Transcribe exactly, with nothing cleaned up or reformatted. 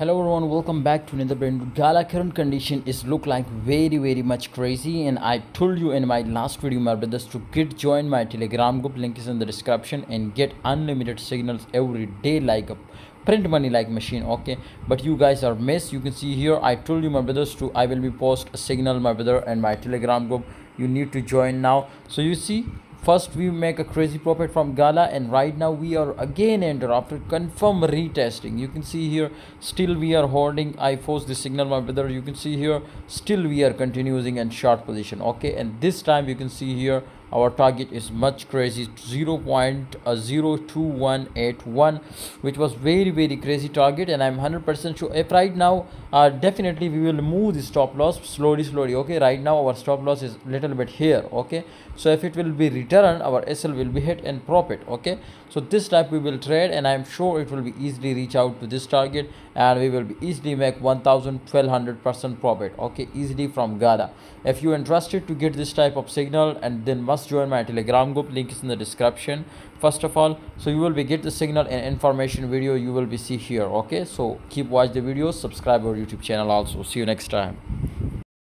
Hello everyone, welcome back to another brand. Gala current condition is look like very very much crazy, and I told you in my last video my brothers to get join my Telegram group, link is in the description, and get unlimited signals every day like a print money like machine. Okay, but you guys are missed. You can see here I told you my brothers to I will be post a signal my brother and my Telegram group. You need to join now. So you see, first we make a crazy profit from Gala, and right now we are again enter after confirm retesting. You can see here still we are holding. I force the signal my brother. You can see here still we are continuing and short position. Okay, and this time you can see here our target is much crazy zero point zero two one eight one, which was very very crazy target, and I'm one hundred percent sure if right now uh, definitely we will move the stop loss slowly slowly. Okay, right now our stop loss is little bit here. Okay, so if it will be return, our S L will be hit and profit. Okay, so this type we will trade, and I'm sure it will be easily reach out to this target, and we will be easily make one thousand twelve hundred percent profit. Okay, easily from Gala. If you're interested to get this type of signal, and then must join my Telegram group, link is in the description. First of all, so you will be get the signal and information video you will be see here. Okay, so keep watch the video, subscribe our YouTube channel also. See you next time.